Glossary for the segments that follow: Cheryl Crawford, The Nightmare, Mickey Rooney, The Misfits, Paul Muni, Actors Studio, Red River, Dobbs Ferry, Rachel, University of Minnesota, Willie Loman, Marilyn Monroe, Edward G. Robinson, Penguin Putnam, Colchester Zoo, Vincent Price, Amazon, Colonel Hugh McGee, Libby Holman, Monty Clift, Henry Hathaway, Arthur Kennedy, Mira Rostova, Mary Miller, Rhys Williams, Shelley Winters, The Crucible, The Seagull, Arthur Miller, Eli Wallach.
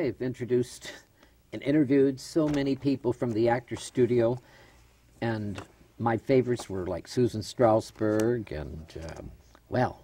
I have introduced and interviewed so many people from the Actors Studio, and my favorites were like Susan Strasberg and, well,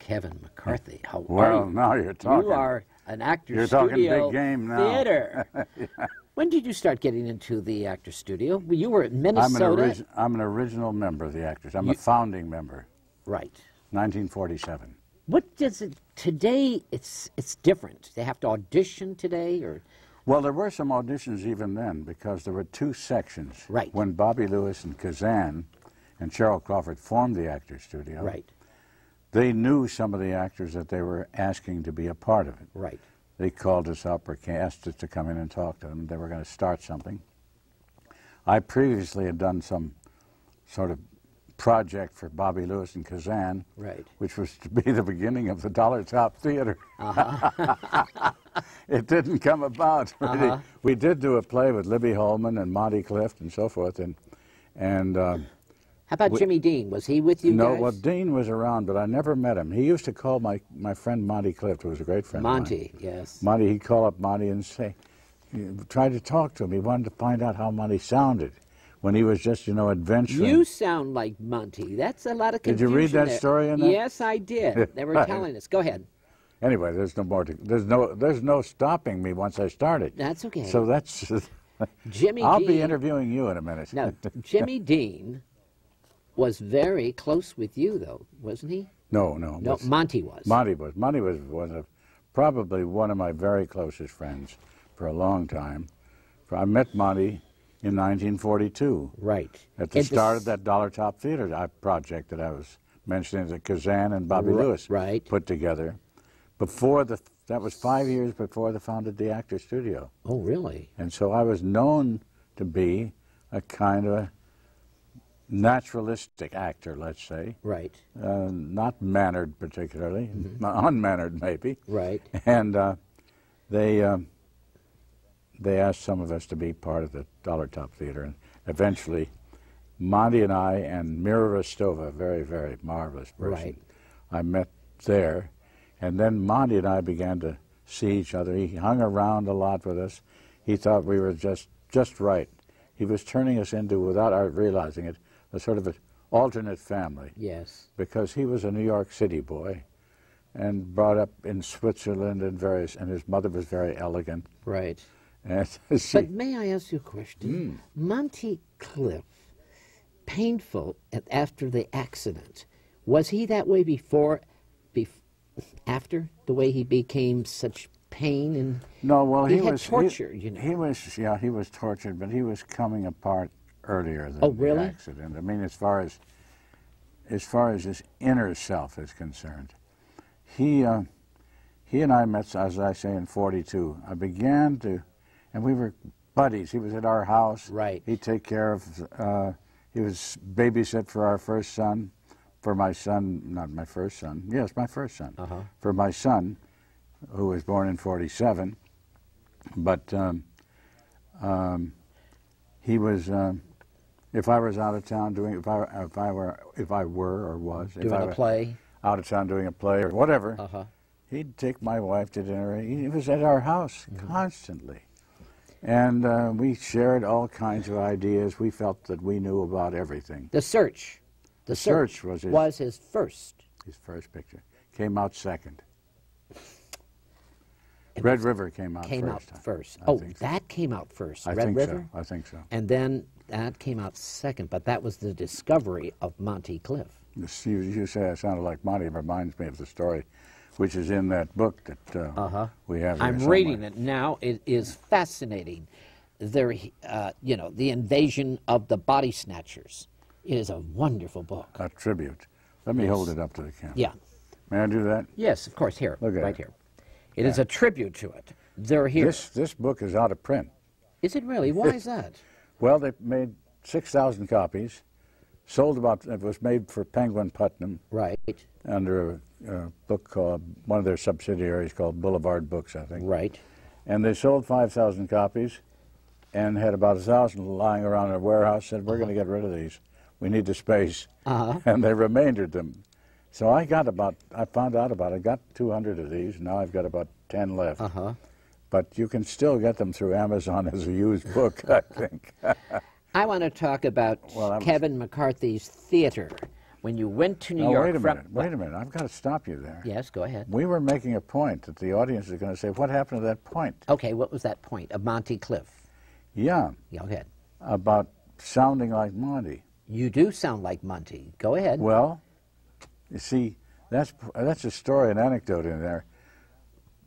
Kevin McCarthy. How well, now you're talking. You are an Actors Studio theater. Yeah. When did you start getting into the Actors Studio? Well, you were at Minnesota. I'm an original member of the Actors. I'm a founding member. Right. 1947. What does it today? It's different. They have to audition today, or? Well, there were some auditions even then because there were two sections. Right. When Bobby Lewis and Kazan and Cheryl Crawford formed the Actors Studio. Right. They knew some of the actors that they were asking to be a part of it. Right. They called us up or asked us to come in and talk to them. They were going to start something. I previously had done some sort of project for Bobby Lewis and Kazan, right, which was to be the beginning of the Dollar Top Theater. Uh-huh. It didn't come about. Really. Uh-huh. We did do a play with Libby Holman and Monty Clift and so forth, and how about Jimmy Dean? Was he with you guys? No, well, Dean was around, but I never met him. He used to call my friend Monty Clift, who was a great friend of mine. Yes. Monty, he'd call up Monty and say, try to talk to him. He wanted to find out how Monty sounded when he was just, you know, adventuring. You sound like Monty. That's a lot of confusion. Did you read that story in that? Yes, I did. They were telling us. Go ahead. Anyway, there's no stopping me once I started. That's okay. So that's... Jimmy Dean... I'll be interviewing you in a minute. No, Jimmy Dean... was very close with you, though, wasn't he? No. Monty was. Monty was probably one of my very closest friends for a long time. I met Monty in 1942. Right. At the start of that Dollar Top Theater project that I was mentioning that Kazan and Bobby Lewis put together. That was 5 years before they founded the Actors Studio. Oh, really? And so I was known to be a kind of a naturalistic actor, let's say. Right. Not mannered particularly, unmannered maybe. Right. And they asked some of us to be part of the Dollar Top Theater, and eventually Monty and I and Mira Rostova, very, very marvelous person, I met there, and then Monty and I began to see each other. He hung around a lot with us. He thought we were just right. He was turning us into, without our realizing it, a sort of an alternate family. Yes. Because he was a New York City boy and brought up in Switzerland and various, and his mother was very elegant. Right. And but may I ask you a question? Mm. Monty Clift, painful after the accident, was he that way before, after the way he became such pain? And no, well, he was tortured, but he was coming apart earlier than the accident. I mean, as far as his inner self is concerned, he and I met, as I say, in '42. I began to, and we were buddies. He was at our house. Right. He'd take care of. He was babysit for our first son, for my son, not my first son. Yes, my first son. Uh-huh. For my son, who was born in '47, but he was. If I was out of town doing, if I were play, out of town doing a play or whatever, he'd take my wife to dinner. He was at our house constantly, and we shared all kinds of ideas. We felt that we knew about evering. The Search was his first. His first picture came out second. Red River came out first. Oh, that came out first. Red River? I think so. And then that came out second, but that was the discovery of Monty Clift. You say I sounded like Monty. It reminds me of the story, which is in that book that we have here somewhere. Reading it now. It is fascinating. There, you know, The Invasion of the Body Snatchers. It is a wonderful book. A tribute. Let me hold it up to the camera. Yeah. May I do that? Yes, of course. Here, right here. It is a tribute to it. They're here. This book is out of print. Is it really? Why is that? Well, they made 6,000 copies, sold about. It was made for Penguin Putnam, under a book called, one of their subsidiaries called Boulevard Books, I think. Right. And they sold 5,000 copies, and had about 1,000 lying around in a warehouse. Said, "We're going to get rid of these. We need the space." And they remaindered them. So I found out about it, got 200 of these, now I've got about 10 left. But you can still get them through Amazon as a used book, I think. I want to talk about Kevin McCarthy's theater. When you went to New York... Wait a minute. I've got to stop you there. Yes, go ahead. We were making a point that the audience is going to say, what happened to that point? Okay, what was that point? Of Monty Clift. Yeah. Go ahead. About sounding like Monty. You do sound like Monty. Go ahead. Well, you see, that's a story, an anecdote in there.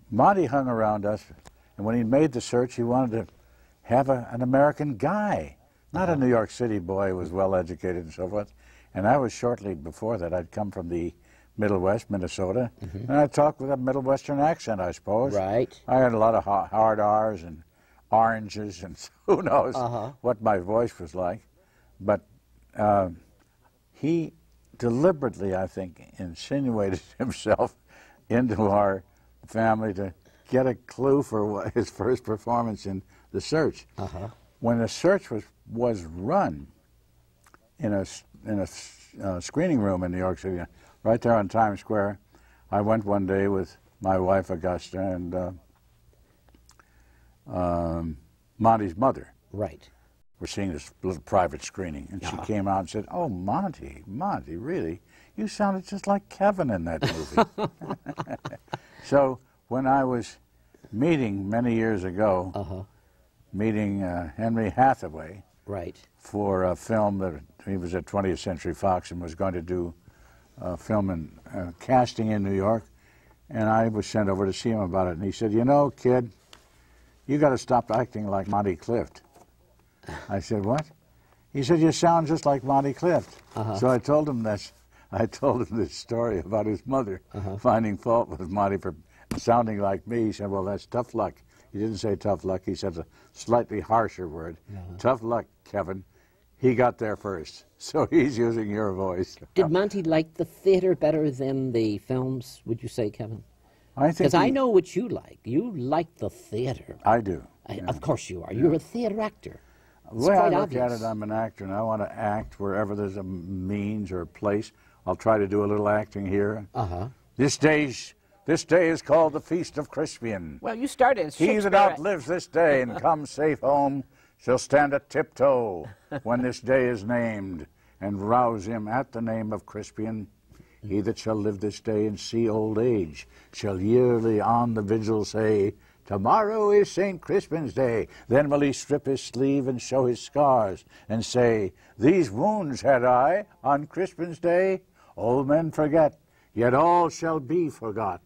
Monty hung around us, and when he made the search, he wanted to have an American guy, not a New York City boy who was well-educated and so forth. And I was shortly before that. I'd come from the Middle West, Minnesota, and I talked with a Middle Western accent, I suppose. Right. I had a lot of hard R's and oranges and who knows what my voice was like. But he deliberately, I think, insinuated himself into our family to get a clue for what his first performance in The Search. When The Search was run in a screening room in New York City, right there on Times Square. I went one day with my wife, Augusta, and Monty's mother. Right. We're seeing this little private screening, and she came out and said, "Oh, Monty, really? You sounded just like Kevin in that movie." So when I was meeting, many years ago, meeting Henry Hathaway, right, for a film that he was at 20th Century Fox and was going to do film and casting in New York, and I was sent over to see him about it, and he said, "You know, kid, you got to stop acting like Monty Clift." I said, "What?" He said, "You sound just like Monty Clift." So I told him that. I told him this story about his mother finding fault with Monty for sounding like me. He said, "Well, that's tough luck." He didn't say tough luck. He said a slightly harsher word. Tough luck, Kevin. He got there first, so he's using your voice. Did Monty like the theater better than the films, would you say, Kevin? I think... Because I know what you like. You like the theater. I do. Yeah. Of course you are. Yeah. You're a theater actor. It's quite obvious. Well, I look at it, I'm an actor, and I want to act wherever there's a means or a place. I'll try to do a little acting here. This day is called the Feast of Crispian. Well, you started in Shakespeare. He that outlives this day and comes safe home shall stand a tiptoe when this day is named and rouse him at the name of Crispian. He that shall live this day and see old age shall yearly on the vigil say, "Tomorrow is St. Crispin's Day." Then will he strip his sleeve and show his scars and say, "These wounds had I on Crispin's Day." Old men forget, yet all shall be forgot.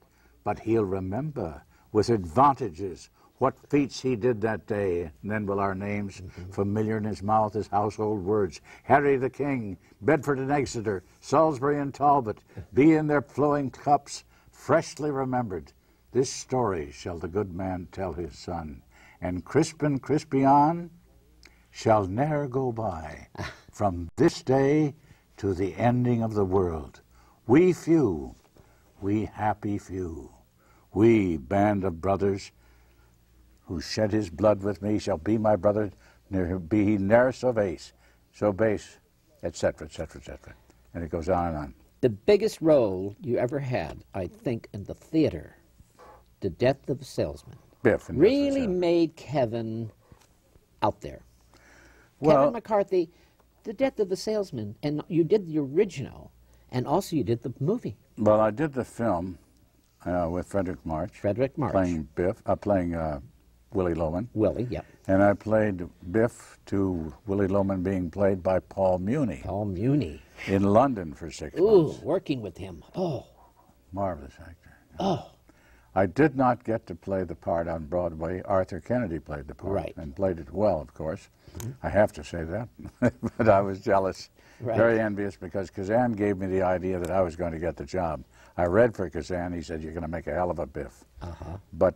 But he'll remember with advantages what feats he did that day. And then will our names, familiar in his mouth as household words, Harry the King, Bedford and Exeter, Salisbury and Talbot, be in their flowing cups, freshly remembered. This story shall the good man tell his son, and Crispin Crispian shall ne'er go by, from this day to the ending of the world. We few, we happy few, we band of brothers, who shed his blood with me shall be my brother, be he ne'er so base, etc., etc., etc. And it goes on and on. The biggest role you ever had, I think, in the theater, The Death of a Salesman, really made Kevin out there. Well, Kevin McCarthy, The Death of a Salesman, and you did the original, and also you did the movie. Well, I did the film with Frederick March. Frederick March. Playing Biff, playing Willie Loman. Willie, yeah. And I played Biff to Willie Loman being played by Paul Muni. Paul Muni. In London for 6 months. Ooh, working with him. Oh. Marvelous actor. Oh. I did not get to play the part on Broadway. Arthur Kennedy played the part. Right. And played it well, of course. I have to say that. But I was jealous, very envious, because Kazan gave me the idea that I was going to get the job. I read for Kazan. He said, "You're going to make a hell of a Biff." But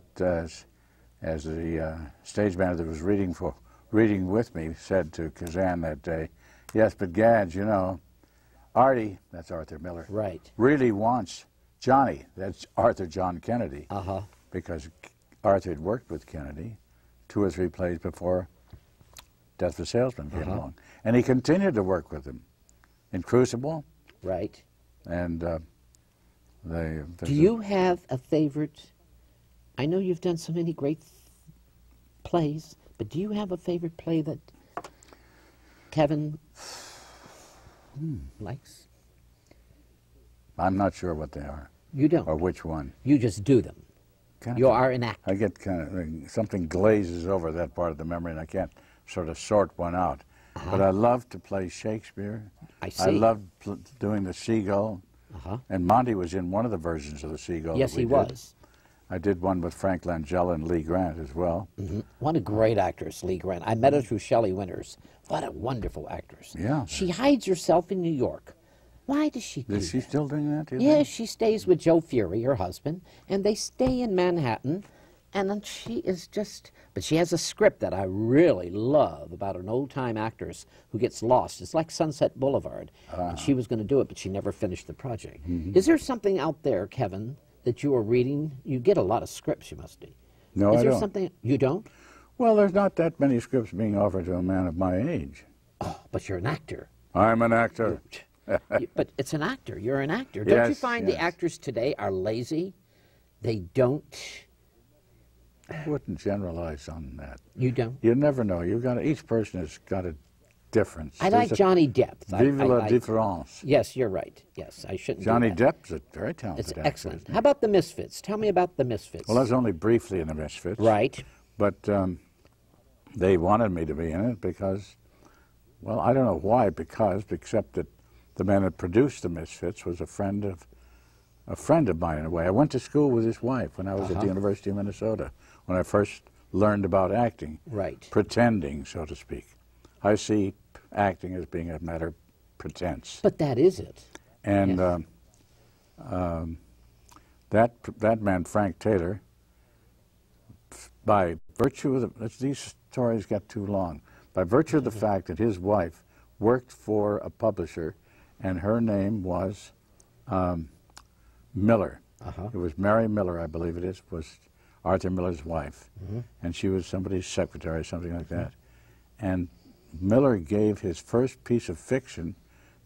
as the stage manager that was reading with me said to Kazan that day, "Yes, but Gads, you know, Artie," that's Arthur Miller, right, "really wants Johnny," that's Arthur John Kennedy, because Arthur had worked with Kennedy 2 or 3 plays before Death of a Salesman came along. And he continued to work with him in Crucible. Right. And Do you have a favorite? I know you've done so many great plays, but do you have a favorite play that Kevin likes? I'm not sure what they are. You don't? Or which one. You just do them. Kind you of, are an actor. I get kind of, like, something glazes over that part of the memory, and I can't sort of sort one out. Uh-huh. But I love to play Shakespeare. I see. I love doing The Seagull. Uh-huh. And Monty was in one of the versions of The Seagull. Yes, he was. I did one with Frank Langella and Lee Grant as well. Mm-hmm. What a great actress, Lee Grant. I met her through Shelley Winters. What a wonderful actress. Yeah. She hides herself in New York. Why does she do that? Is she still doing that? Yeah, she stays with Joe Fury, her husband, and they stay in Manhattan, and then she is just... But she has a script that I really love about an old-time actress who gets lost. It's like Sunset Boulevard. And she was going to do it, but she never finished the project. Mm-hmm. Is there something out there, Kevin, that you are reading? You get a lot of scripts, you must do. No, I don't. Is there something... You don't? Well, there's not that many scripts being offered to a man of my age. Oh, but you're an actor. I'm an actor. But it's an actor. You're an actor. Don't you find the actors today are lazy? They don't... I wouldn't generalize on that. You don't? You never know. You've got to, each person has got a difference. I like Johnny Depp. Vive la différence. Yes, you're right. Yes, I shouldn't Johnny Depp's a very talented actor. It's excellent. How about The Misfits? Tell me about The Misfits. Well, I was only briefly in The Misfits. Right. But they wanted me to be in it because, well, I don't know why, because, except that the man that produced The Misfits was a friend of mine in a way. I went to school with his wife when I was at the University of Minnesota when I first learned about acting. Right. Pretending, so to speak. I see acting as being a matter of pretense. But that is it. And that man, Frank Taylor, by virtue of the... These stories got too long. By virtue of the fact that his wife worked for a publisher and her name was... Miller. It was Mary Miller, I believe it is, was Arthur Miller's wife. And she was somebody's secretary, something like that. And Miller gave his first piece of fiction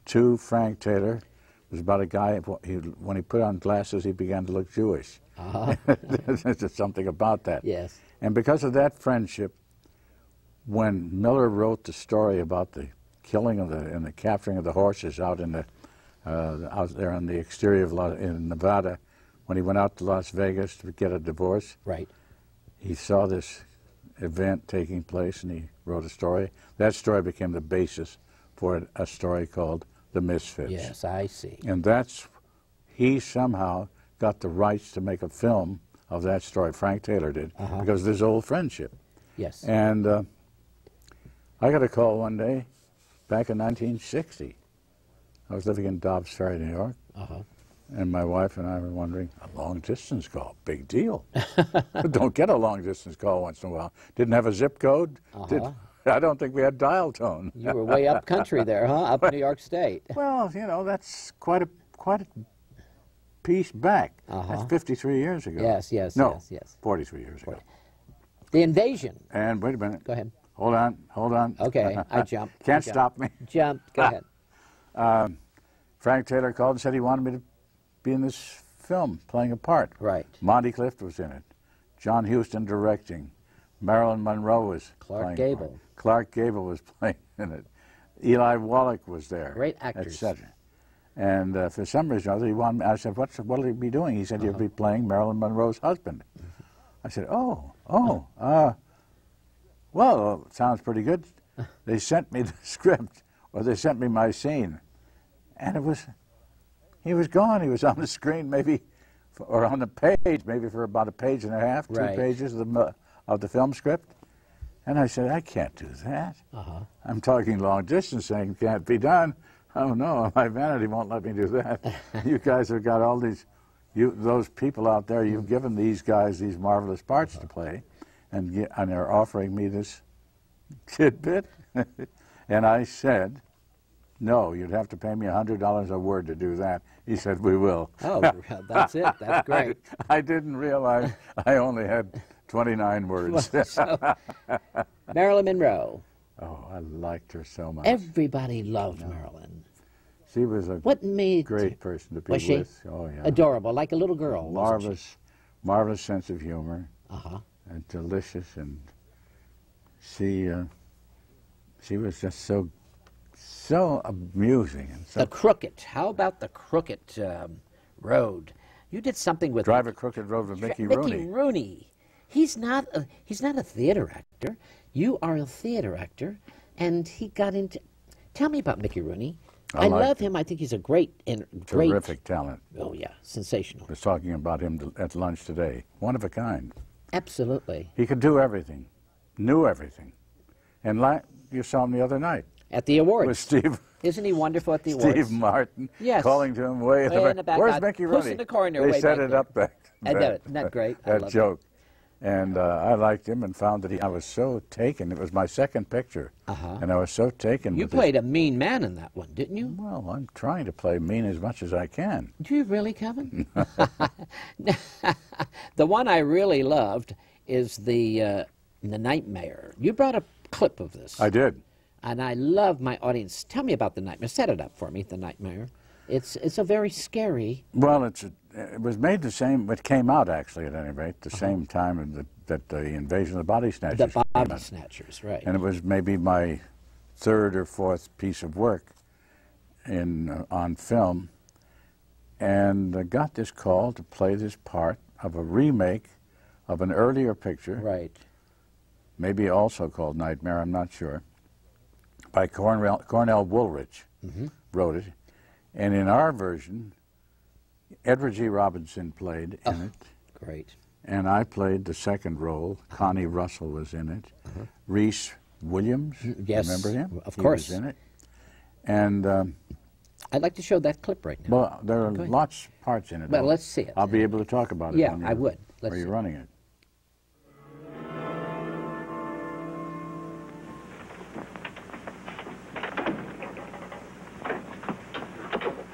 to Frank Taylor. It was about a guy, when he put on glasses, he began to look Jewish. There's something about that. Yes. And because of that friendship, when Miller wrote the story about the killing of and the capturing of the horses out in the out there on the exterior of in Nevada, when he went out to Las Vegas to get a divorce, he saw this event taking place and he wrote a story. That story became the basis for a story called The Misfits. Yes, I see. And that's, he somehow got the rights to make a film of that story, Frank Taylor did, because of this old friendship. Yes. And I got a call one day back in 1960. I was living in Dobbs Ferry, New York, and my wife and I were wondering, a long-distance call, big deal. Don't get a long-distance call once in a while. Didn't have a zip code. I don't think we had dial tone. You were way up country there, huh? Up in New York State. Well, you know, that's quite a piece back. That's 53 years ago. Yes, yes, no, yes, yes. 43 years ago. The Invasion. And wait a minute. Go ahead. Hold on, hold on. Okay, I jump. Can't stop me. Jump, go ahead. Frank Taylor called and said he wanted me to be in this film, playing a part. Right. Monty Clift was in it. John Huston directing. Marilyn Monroe was Clark Gable. Clark Gable was playing in it. Eli Wallach was there. Great actors. Etc. And for some reason or other, he wanted me, I said, what'll he be doing? He said, he'll be playing Marilyn Monroe's husband. I said, well, sounds pretty good. They sent me the script, or they sent me my scene. And it was, he was gone. He was on the screen maybe, or on the page, maybe for about a page and a half, 2 pages of the film script. And I said, I can't do that. I'm talking long distance, saying can't be done. Oh no, my vanity won't let me do that. You guys have got all these, those people out there, you've given these guys these marvelous parts to play, and they're offering me this tidbit. And I said, no, you'd have to pay me $100 a word to do that. He said, we will. Oh, that's it. That's great. I didn't realize I only had 29 words. Well, so, Marilyn Monroe. Oh, I liked her so much. Everybody loved Marilyn. She was a great person to be with. Oh, yeah. Adorable, like a little girl. Marvelous, marvelous sense of humor. And delicious and she was just so amusing. And so the Crooked. How about the Crooked Road? You did something with Drive a Crooked Road with Mickey Rooney. Mickey Rooney. He's not a theater actor. You are a theater actor, and he got into. Tell me about Mickey Rooney. I love him. I think he's a great, terrific talent. Oh yeah, sensational. I was talking about him at lunch today. One of a kind. Absolutely. He could do everything, knew everything, and you saw him the other night at the awards with Steve. Isn't he wonderful at the awards? Steve Martin. Yes. Calling to him way in the back. Where's Mickey Rooney? Who's in the corner? They set it up back. Isn't that great? That joke. And I liked him and found that I was so taken. It was my second picture, and I was so taken. You played a mean man in that one, didn't you? Well, I'm trying to play mean as much as I can. Do you really, Kevin? The one I really loved is the Nightmare. You brought a clip of this. I did. And I love my audience. Tell me about The Nightmare. Set it up for me, The Nightmare. It's a very scary... Well, it was made the same, it came out actually at any rate, the same time that the Invasion of the Body Snatchers came out. The Body Snatchers, right. And it was maybe my third or fourth piece of work on film. And I got this call to play this part of a remake of an earlier picture. Right. Maybe also called Nightmare, I'm not sure. By Cornell Woolrich wrote it. And in our version, Edward G. Robinson played in it. Great. And I played the second role. Connie Russell was in it. Rhys Williams, yes, remember him? Of course. He was in it. And I'd like to show that clip right now. Well, there are lots of parts in it. Well, let's see it. I'll be able to talk about it. Yeah, I would. Let's see. Are you running it?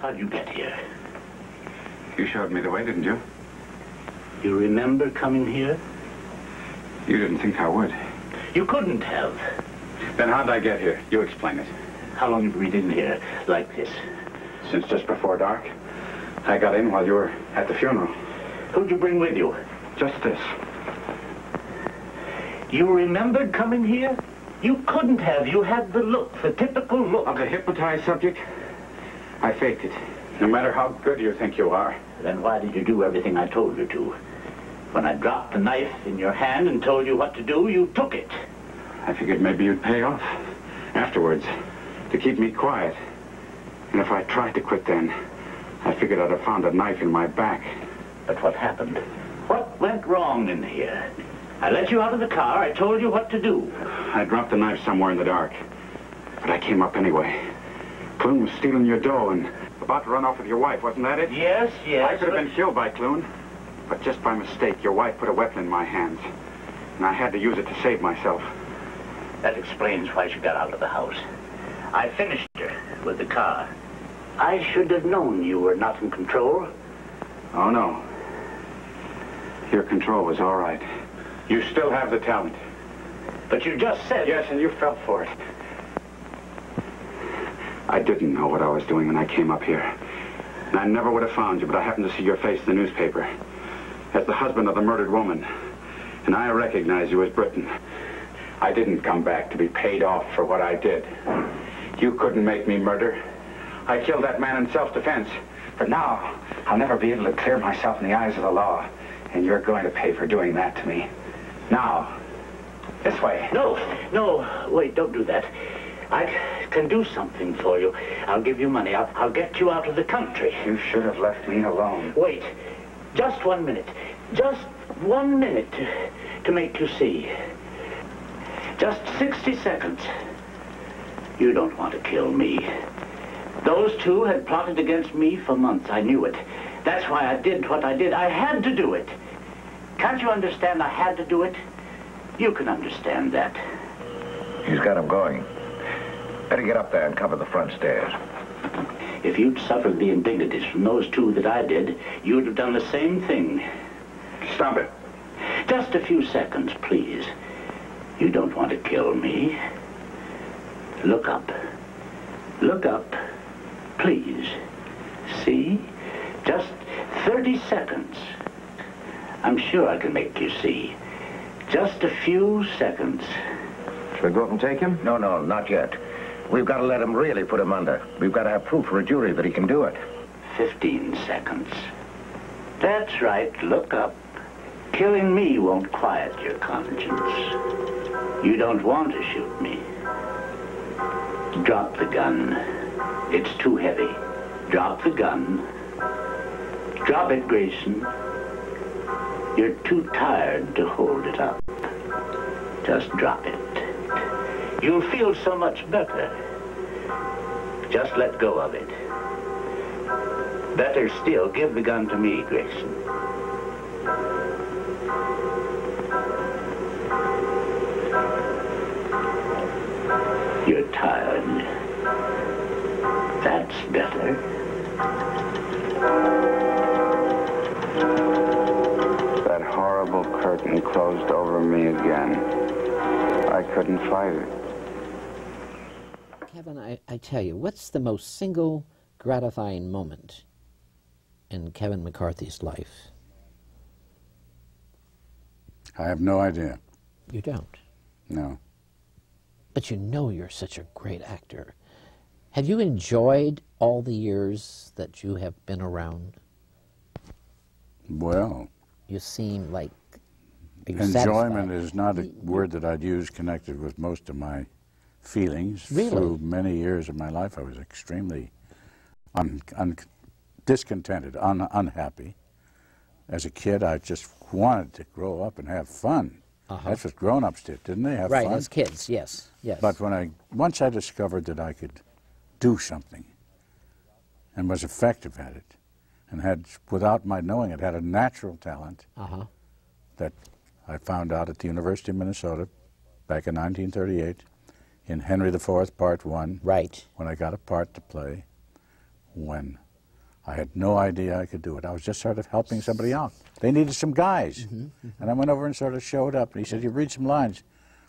How'd you get here? You showed me the way, didn't you? You remember coming here? You didn't think I would. You couldn't have. Then how'd I get here? You explain it. How long have you been in here like this? Since just before dark. I got in while you were at the funeral. Who'd you bring with you? Just this. You remembered coming here? You couldn't have. You had the look, the typical look. Of a hypnotized subject? I faked it, no matter how good you think you are. Then why did you do everything I told you to? When I dropped the knife in your hand and told you what to do, you took it. I figured maybe you'd pay off afterwards to keep me quiet. And if I tried to quit then, I figured I'd have found a knife in my back. But what happened? What went wrong in here? I let you out of the car. I told you what to do. I dropped the knife somewhere in the dark, but I came up anyway. Clune was stealing your dough and about to run off with your wife, wasn't that it? Yes, yes. I could have been killed by Clune, but just by mistake, your wife put a weapon in my hands, and I had to use it to save myself. That explains why she got out of the house. I finished her with the car. I should have known you were not in control. Oh, no. Your control was all right. You still have the talent. But you just said... Yes, and you fell for it. I didn't know what I was doing when I came up here. And I never would have found you, but I happened to see your face in the newspaper. As the husband of the murdered woman. And I recognized you as Britain. I didn't come back to be paid off for what I did. You couldn't make me murder. I killed that man in self-defense. But now, I'll never be able to clear myself in the eyes of the law. And you're going to pay for doing that to me. Now. This way. No, no, wait, don't do that. I can do something for you. I'll give you money. I'll get you out of the country. You should have left me alone. Wait. Just 1 minute. Just 1 minute to make you see. Just 60 seconds. You don't want to kill me. Those two had plotted against me for months. I knew it. That's why I did what I did. I had to do it. Can't you understand I had to do it? You can understand that. He's got him going. Better get up there and cover the front stairs. If you'd suffered the indignities from those two that I did, you'd have done the same thing. Stop it. Just a few seconds, please. You don't want to kill me. Look up. Look up. Please. See? Just 30 seconds. I'm sure I can make you see. Just a few seconds. Should we go up and take him? No, no, not yet. We've got to let him really put him under. We've got to have proof for a jury that he can do it. 15 seconds. That's right. Look up. Killing me won't quiet your conscience. You don't want to shoot me. Drop the gun. It's too heavy. Drop the gun. Drop it, Grayson. You're too tired to hold it up. Just drop it. You'll feel so much better. Just let go of it. Better still, give the gun to me, Grayson. You're tired. That's better. That horrible curtain closed over me again. I couldn't fight it. Kevin, I tell you, what's the most single gratifying moment in Kevin McCarthy's life? I have no idea. You don't? No. But you know you're such a great actor. Have you enjoyed all the years that you have been around? Well... You seem like... Enjoyment is not a word that I'd use connected with most of my feelings. Really? Through many years of my life, I was extremely discontented, unhappy. As a kid, I just wanted to grow up and have fun. Uh-huh. That's what grown-ups did, didn't they? Have fun? Right, as kids, yes, yes. But when once I discovered that I could do something and was effective at it and had, without my knowing it, had a natural talent that I found out at the University of Minnesota back in 1938 in Henry IV, Part 1, right. When I got a part to play, when I had no idea I could do it. I was just sort of helping somebody out. They needed some guys. And I went over and sort of showed up. And he said, you read some lines.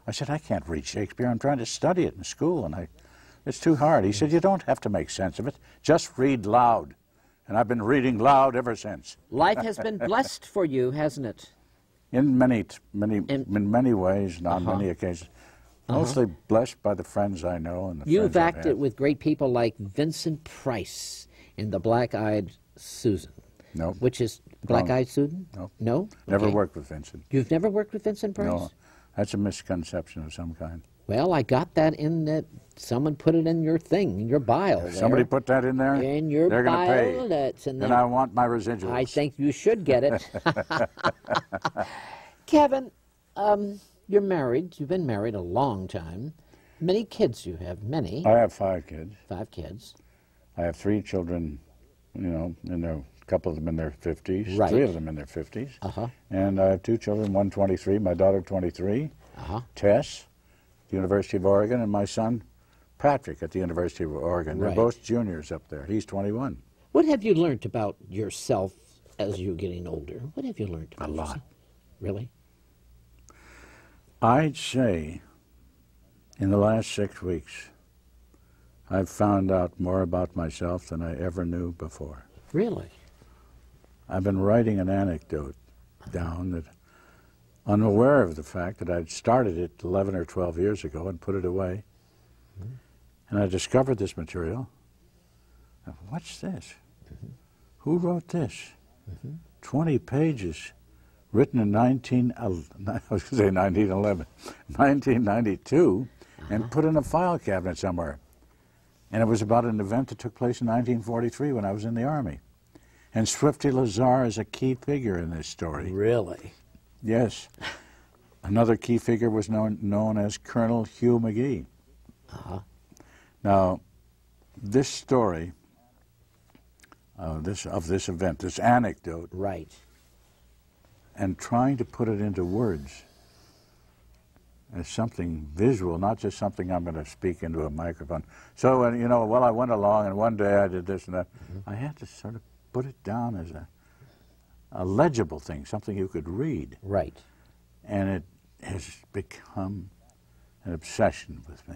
I said, I can't read Shakespeare. I'm trying to study it in school, and it's too hard. He said, you don't have to make sense of it. Just read loud. And I've been reading loud ever since. Life has been blessed for you, hasn't it? In many ways, and on many occasions. Mostly blessed by the friends I know. And the You've acted with great people like Vincent Price in The Black-Eyed Susan. No. Which is Black-Eyed Susan? No. No? Never worked with Vincent. You've never worked with Vincent Price? No. That's a misconception of some kind. Well, I got that in that someone put it in your thing, in your bio. If somebody put that in there, in your they're going to pay. That's in and I want my residuals. I think you should get it. Kevin, you're married. You've been married a long time. Many kids you have, many. I have 5 kids. 5 kids. I have 3 children, you know, in their, a couple of them in their 50s, right. 3 of them in their 50s. And I have 2 children, one 23, my daughter 23, Tess, the University of Oregon, and my son Patrick at the University of Oregon. Right. They're both juniors up there. He's 21. What have you learned about yourself as you're getting older? What have you learned about yourself? A lot. Really? I'd say in the last 6 weeks, I've found out more about myself than I ever knew before. Really? I've been writing an anecdote down that, unaware of the fact that I'd started it 11 or 12 years ago and put it away. And I discovered this material. What's this? Who wrote this? 20 pages written in 1992 and put in a file cabinet somewhere. And it was about an event that took place in 1943 when I was in the Army. And Swifty Lazar is a key figure in this story. Really? Yes. Another key figure was known as Colonel Hugh McGee. Now, this story, of this event, this anecdote, right, and trying to put it into words as something visual, not just something I'm going to speak into a microphone. So, you know, well, I went along, and one day I did this and that. I had to sort of put it down as a legible thing, something you could read. Right. And it has become an obsession with me.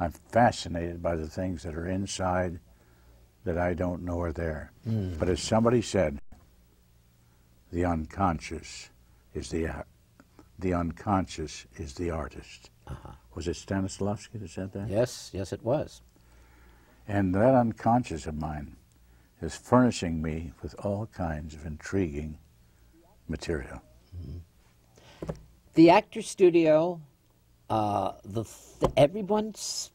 I'm fascinated by the things that are inside that I don't know are there. But as somebody said, the unconscious is the artist. Uh-huh. Was it Stanislavski that said that? Yes, yes it was. And that unconscious of mine is furnishing me with all kinds of intriguing material. Mm-hmm. The Actors Studio, everyone's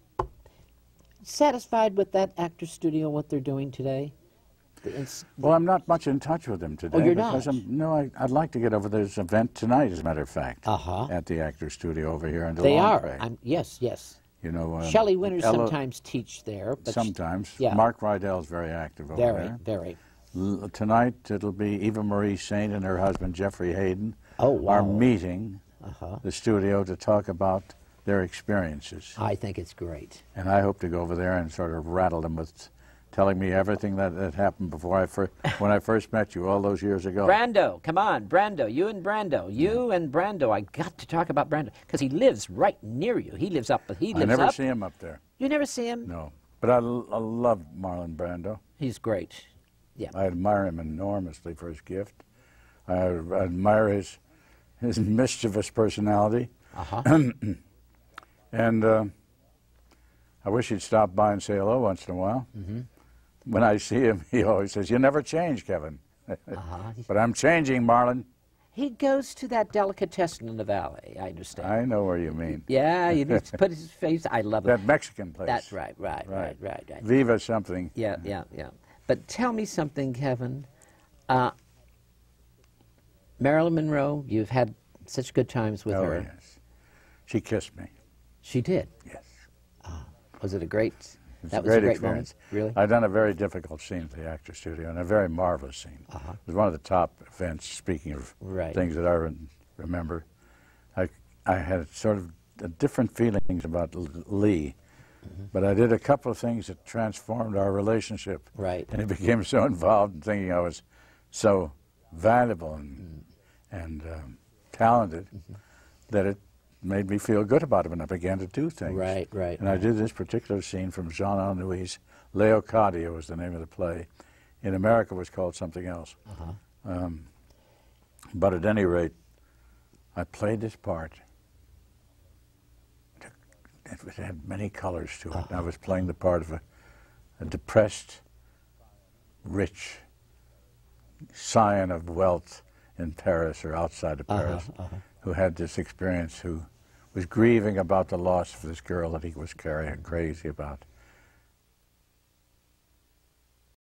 satisfied with that Actors Studio, what they're doing today? Well, I'm not much in touch with them today. Oh, you're not? No, I'd like to get over this event tonight, as a matter of fact, at the Actors Studio over here in DeLong Bay. Yes, yes. You know, Shelley Winters sometimes teach there. But sometimes. Yeah. Mark Rydell's very active over there. Very, very. Tonight, it'll be Eva Marie Saint and her husband, Jeffrey Hayden, are meeting the studio to talk about their experiences. I think it's great. And I hope to go over there and sort of rattle them with telling me everything that happened before when I first met you all those years ago. Brando, come on, Brando, you and Brando. I got to talk about Brando because he lives right near you. He lives up. I never see him up there. You never see him? No, but I love Marlon Brando. He's great. Yeah. I admire him enormously for his gift. I admire his mischievous personality. And I wish he'd stop by and say hello once in a while. When I see him, he always says, "You never change, Kevin." But I'm changing, Marlon. He goes to that delicatessen in the valley, I understand. I know where you mean. Yeah, he put his face, I love it. That Mexican place. That's right. Viva something. Yeah, yeah, yeah. But tell me something, Kevin. Marilyn Monroe, you've had such good times with her. Oh, yes. She kissed me. She did? Yes. Was it a great? That was a great experience. Really? I've done a very difficult scene at the Actors Studio, and a very marvelous scene. It was one of the top events. Speaking of things that I remember, I had sort of different feelings about Lee, but I did a couple of things that transformed our relationship. And it became so involved in thinking I was so valuable and talented that it made me feel good about him, and I began to do things. And I did this particular scene from Jean Anouilh's Leocadia was the name of the play. In America, it was called something else. But at any rate, I played this part. It had many colors to it. I was playing the part of a depressed, rich scion of wealth in Paris or outside of Paris who had this experience, who was grieving about the loss of this girl that he was crazy about.